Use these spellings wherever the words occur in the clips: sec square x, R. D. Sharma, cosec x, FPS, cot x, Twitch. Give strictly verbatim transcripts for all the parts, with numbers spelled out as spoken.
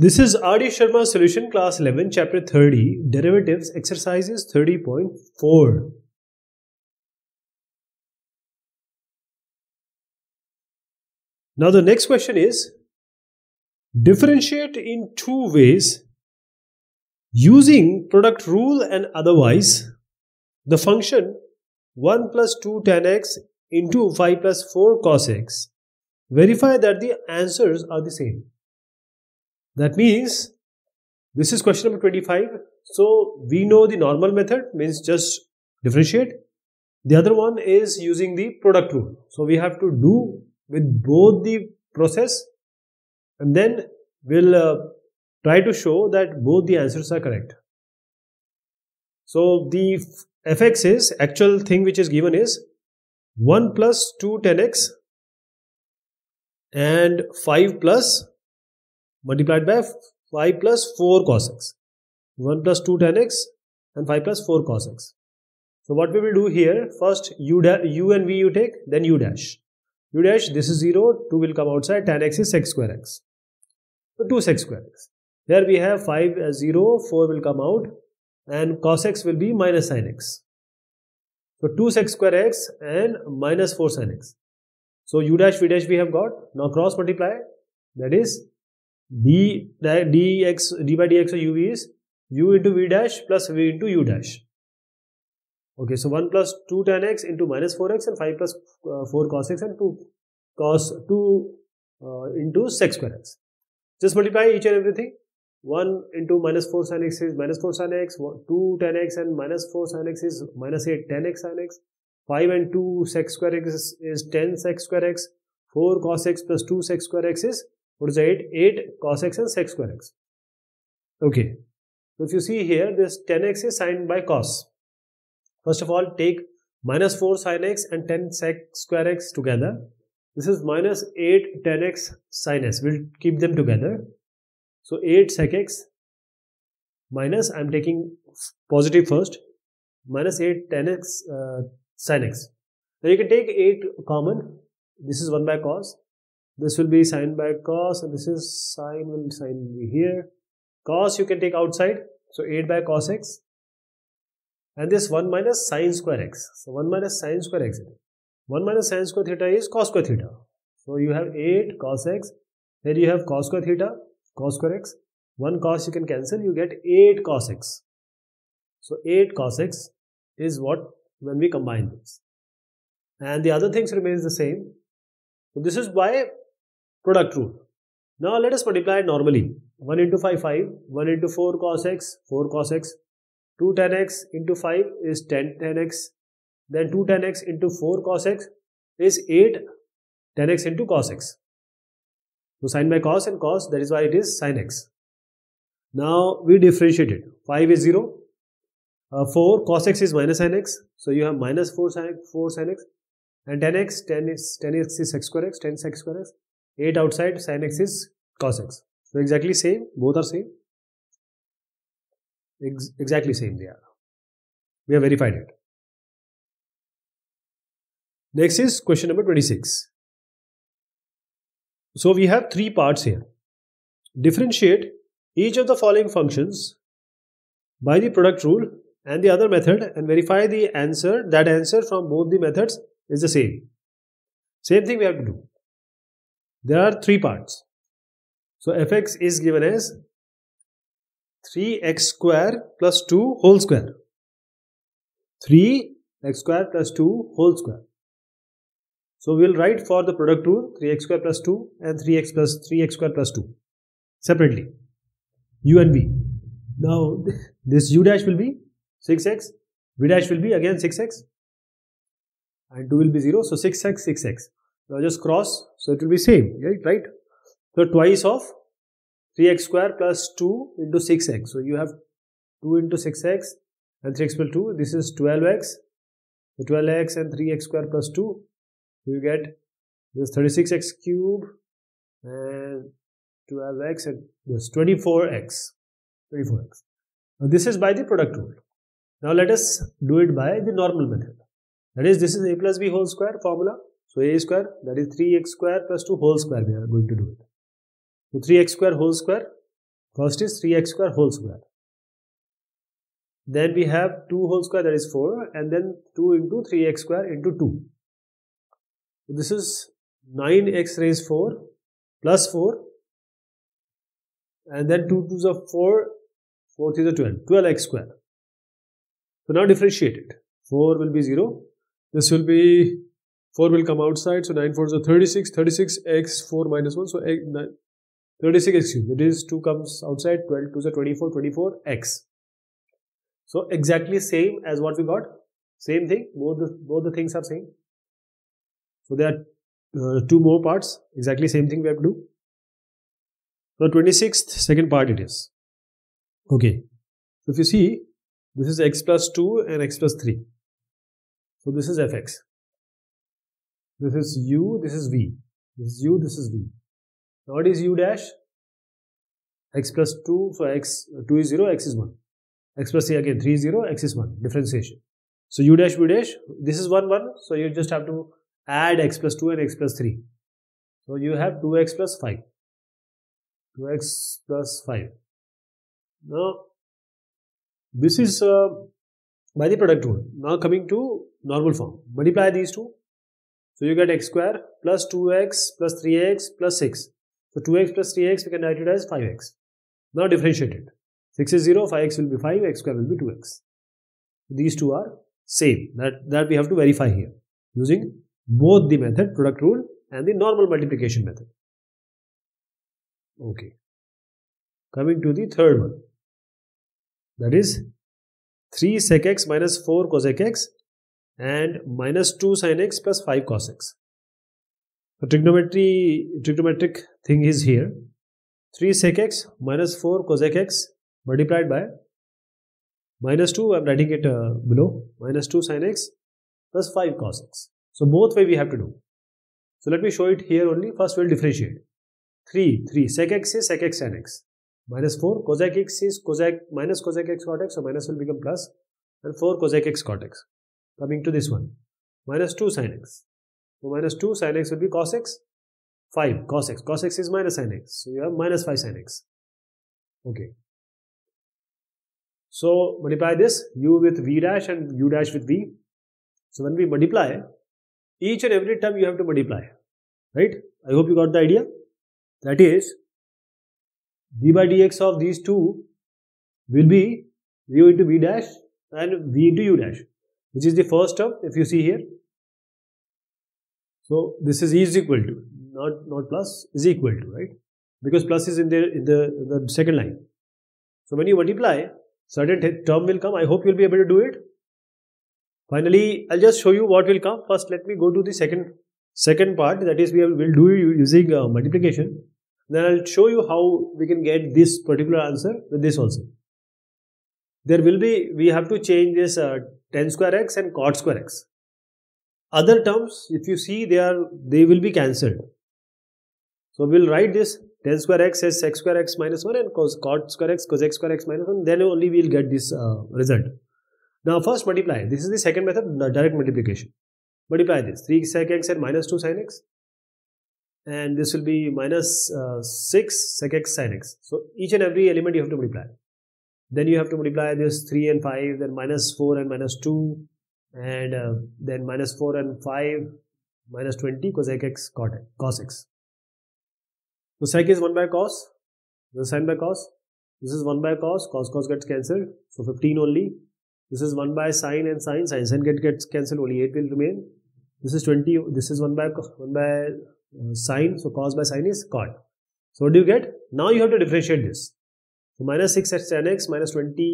This is R. D. Sharma solution, class eleven, chapter thirty, derivatives, exercises thirty point four. Now the next question is, differentiate in two ways using product rule and otherwise the function one plus two tan x into five plus four cos x. Verify that the answers are the same. That means this is question number twenty-five. So we know the normal method means just differentiate. The other one is using the product rule. So we have to do with both the process and then we'll uh, try to show that both the answers are correct. So the f(x) is actual thing which is given is one plus two tan x and five plus multiplied by five plus four cos x. one plus two tan x and five plus four cos x. So what we will do here, first u, u and v you take, then u dash. u dash, this is zero, two will come outside, tan x is sec square x. So two sec square x. Here we have five as zero, four will come out and cos x will be minus sin x. So two sec square x and minus four sin x. So u dash, v dash we have got. Now cross multiply, that is d, dx, d by dx or uv is u into v dash plus v into u dash. Okay, so one plus two tan x into minus four x and five plus uh, four cos x and two cos two uh, into sec square x. Just multiply each and everything. one into minus four sin x is minus four sin x, two tan x and minus four sin x is minus eight tan x sin x, five and two sec square x is, is ten sec square x, four cos x plus two sec square x is, what is eight? eight cos x and sec square x. Okay, so if you see here, this tan x is signed by cos. First of all, take minus four sin x and ten sec square x together. This is minus eight tan x sin s. We'll keep them together. So eight sec x minus, I'm taking positive first, minus eight tan x uh, sin x. Now you can take eight common. This is one by cos. This will be sine by cos and this is sine will sine be here. Cos you can take outside. So eight by cos x. And this one minus sine square x. So one minus sine square x. one minus sine square theta is cos square theta. So you have eight cos x. Then you have cos square theta, cos square x. one cos you can cancel. You get eight cos x. So eight cos x is what when we combine this. And the other things remains the same. So this is by product rule. Now let us multiply it normally. one into five, five. one into four cos x, four cos x. two tan x into five is ten tan x, then two tan x into four cos x is eight tan x into cos x. So sine by cos and cos, that is why it is sine x. Now we differentiate it. five is zero, uh, four cos x is minus sine x, so you have minus four sine, four sine x, and tan x, ten is ten x is sec square x, ten sec square x, eight outside sine x is cos x. So exactly same, both are same. Ex exactly same they are. We have verified it. Next is question number twenty-six. So we have three parts here. Differentiate each of the following functions by the product rule and the other method and verify the answer, that answer from both the methods is the same. Same thing we have to do. There are three parts. So f(x) is given as three x square plus two whole square. three x square plus two whole square. So we'll write for the product rule three x square plus two and three x plus three x square plus two separately, u and v. Now this u dash will be six x, v dash will be again six x and two will be zero, so six x, six x. Now just cross, so it will be same, right? So twice of three x square plus two into six x. So you have two into six x and three x plus two. This is twelve x. So twelve x and three x square plus two. You get this thirty-six x cube and twelve x and this twenty-four x. twenty-four x. Now this is by the product rule. Now let us do it by the normal method. That is, this is a plus b whole square formula. So a square, that is three x square plus two whole square. We are going to do it. So three x square whole square First is three x square whole square. Then we have two whole square, that is four, and then two into three x square into two. So this is nine x raised four plus four, and then two twos are four, four threes are twelve, twelve x square. So now differentiate it. four will be zero. This will be, four will come outside, so nine fours are thirty-six, thirty-six x, four minus one, so eight, nine, thirty-six x cubed. That is, two comes outside, twelve twos are twenty-four, twenty-four x. So exactly same as what we got. Same thing, both the, both the things are same. So there are uh, two more parts, exactly same thing we have to do. So twenty-sixth, second part it is. Okay, so if you see, this is x plus two and x plus three. So this is fx. This is u, this is v. This is u, this is v. Now what is u dash? X plus two, so x, two is zero, x is one. X plus three again, three is zero, x is one, differentiation. So u dash, v dash, this is one, one, so you just have to add x plus two and x plus three. So you have two x plus five. two x plus five. Now, this is uh, by the product rule. Now coming to normal form. Multiply these two. So you get x square plus two x plus three x plus six. So two x plus three x, we can write it as five x. Now differentiate it. six is zero, five x will be five, x square will be two x. These two are same. That, that we have to verify here using both the method, product rule, and the normal multiplication method. Okay. Coming to the third one. That is three sec x minus four cosec x and minus two sin x plus five cos x. So trigonometry, trigonometric thing is here. three sec x minus four cosec x multiplied by minus two, I am writing it uh, below, minus two sin x plus five cos x. So both way we have to do. So let me show it here only. First we will differentiate. three, three, sec x is sec x sin x. Minus four, cosec x is cosec minus cosec x cot x, so minus will become plus, and four cosec x cot x. Coming to this one, minus two sin x. So minus two sin x will be cos x, five cos x. Cos x is minus sin x, so you have minus five sin x. Okay. So multiply this u with v dash and u dash with v. So when we multiply, each and every term you have to multiply, right? I hope you got the idea. That is, d by dx of these two will be u into v dash and v into u dash, which is the first term if you see here. So this is is equal to, not not plus, is equal to, right? Because plus is in the in the, in the second line. So when you multiply, certain term will come. I hope you'll be able to do it. Finally, I'll just show you what will come. First, let me go to the second second part. That is, we will do using uh, multiplication. Then I'll show you how we can get this particular answer with this also. There will be, we have to change this uh, tan square x and cot square x. Other terms, if you see, they are, they will be cancelled. So we'll write this tan square x as sec square x minus one and cos cot square x cosec square x minus one. Then only we'll get this uh, result. Now first multiply. This is the second method, direct multiplication. Multiply this three sec x and minus two sin x. And this will be minus uh, six sec x sin x. So each and every element you have to multiply. Then you have to multiply this three and five, then minus four and minus two, and uh, then minus four and five, minus twenty cosec x cos x. So sec is one by cos, this is sin by cos, this is one by cos, cos cos gets cancelled, so fifteen only. This is one by sin and sin, sin sin get, gets cancelled, only eight will remain. This is twenty, this is one by one by Uh, sine, so cos by sine is cot. So what do you get? Now you have to differentiate this. So minus six sin x minus twenty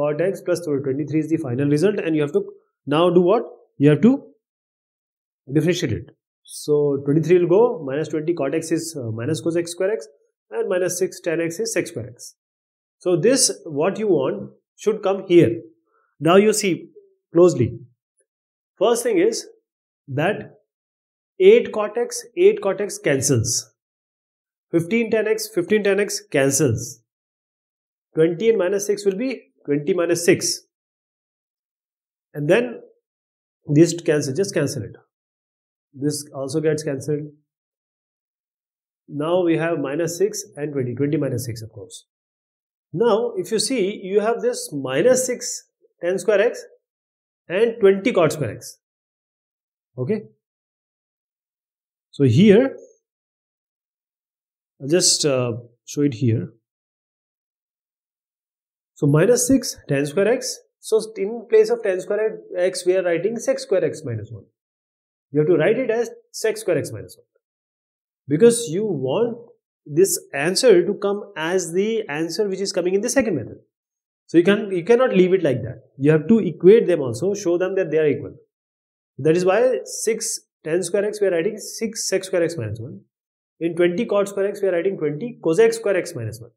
cot x plus twenty-three is the final result, and you have to now do what? You have to differentiate it. So twenty-three will go, minus twenty cot x is uh, minus cos x square x, and minus six tan x is sec square x. So this, what you want, should come here. Now you see closely. First thing is that eight cot x, eight cot x cancels. fifteen tan x, fifteen tan x cancels. twenty and minus six will be twenty minus six. And then this cancel, just cancel it. This also gets cancelled. Now we have minus six and twenty, twenty minus six of course. Now if you see, you have this minus six tan square x and twenty cot square x. Okay. So here, I'll just uh, show it here. So minus six tan square x. So in place of tan square x, we are writing sec square x minus one. You have to write it as sec square x minus one. Because you want this answer to come as the answer which is coming in the second method. So you can you cannot leave it like that. You have to equate them also, show them that they are equal. That is why six tan square x we are writing six sec square x minus one. In twenty cot square x we are writing twenty cosec square x minus one.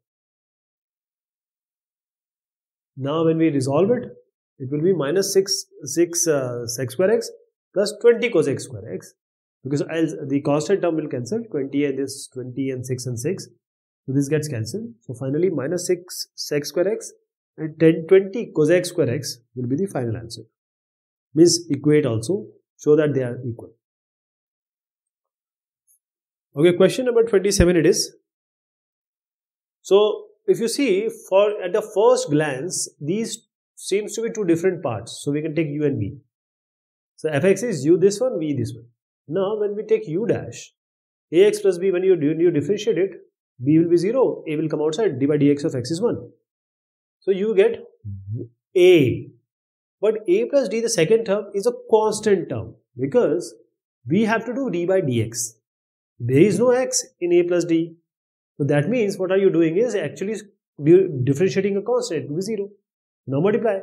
Now when we resolve it, it will be minus six six uh, sec square x plus twenty cosec square x. Because else the constant term will cancel, twenty and this twenty and six and six. So this gets cancelled. So finally minus six sec square x and ten twenty cosec square x will be the final answer. Means equate also, show that they are equal. Okay, question number twenty-seven it is. So if you see, for at the first glance, these seems to be two different parts. So we can take u and v. So fx is u this one, v this one. Now when we take u dash, ax plus b, when you, you differentiate it, b will be zero, a will come outside, d by dx of x is one. So you get a. But a plus d, the second term, is a constant term because we have to do d by dx. There is no x in a plus d. So that means what are you doing is actually differentiating a constant to be zero. Now multiply.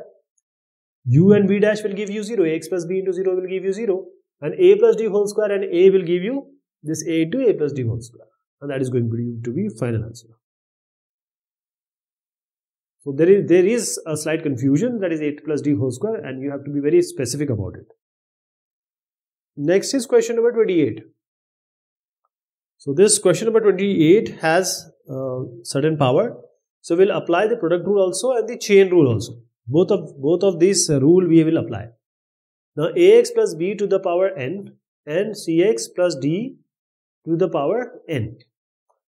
U and v dash will give you zero. Ax plus b into zero will give you zero. And a plus d whole square and a will give you this a into a plus d whole square. And that is going to be final answer. So there is, there is a slight confusion, that is eight plus d whole square, and you have to be very specific about it. Next is question number twenty-eight. So this question number twenty-eight has uh, certain power. So we'll apply the product rule also and the chain rule also. Both of, both of these uh, rule we will apply. Now ax plus b to the power n and cx plus d to the power n.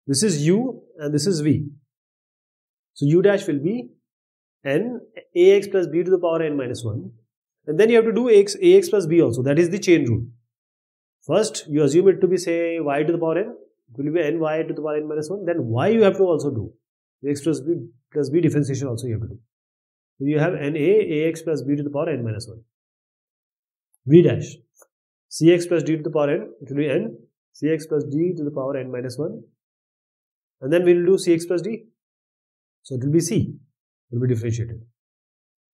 This is u and this is v. So u dash will be n ax plus b to the power n minus one. And then you have to do ax, ax plus b also. That is the chain rule. First you assume it to be, say, y to the power n. It will be n y to the power n minus one. Then y you have to also do. Ax plus b plus b differentiation also you have to do. So you have n a ax plus b to the power n minus one. V dash cx plus d to the power n, it will be n cx plus d to the power n minus one, and then we will do cx plus d, so it will be c, it will be differentiated.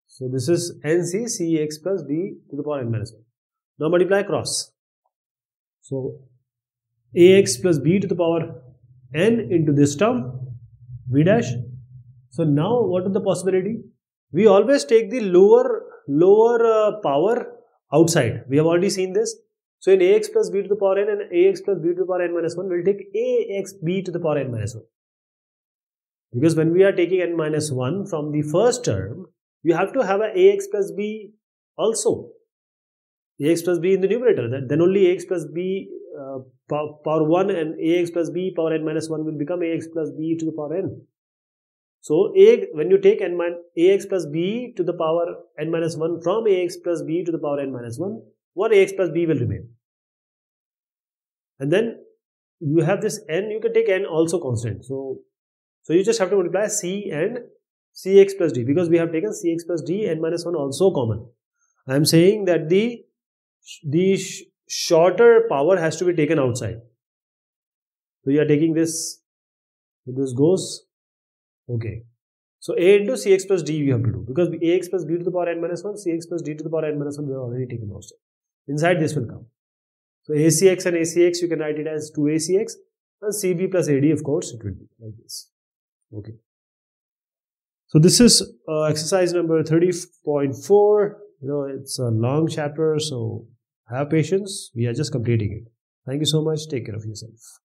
So this is nc cx plus d to the power n minus one. Now multiply cross. So ax plus b to the power n into this term v dash. So now what is the possibility? We always take the lower lower uh, power outside. We have already seen this. So in ax plus b to the power n and ax plus b to the power n minus one, we will take ax b to the power n minus one. Because when we are taking n minus one from the first term, you have to have a ax plus b also. Ax plus b in the numerator. Then only ax plus b uh, power one and ax plus b power n minus one will become ax plus b to the power n. So a, when you take n min, ax plus b to the power n minus one from ax plus b to the power n minus one, what ax plus b will remain. And then you have this n, you can take n also constant. So, so you just have to multiply c and cx plus d, because we have taken cx plus d, n minus one also common. I am saying that the, the sh shorter power has to be taken outside. So you are taking this, this goes. Okay, so a into cx plus d we have to do, because ax plus b to the power n minus one, cx plus d to the power n minus one we have already taken outside. Inside this will come. So acx and acx you can write it as two acx, and cb plus ad, of course it will be like this. Okay. So this is uh, exercise number thirty point four. You know, it's a long chapter, so have patience. We are just completing it. Thank you so much. Take care of yourself.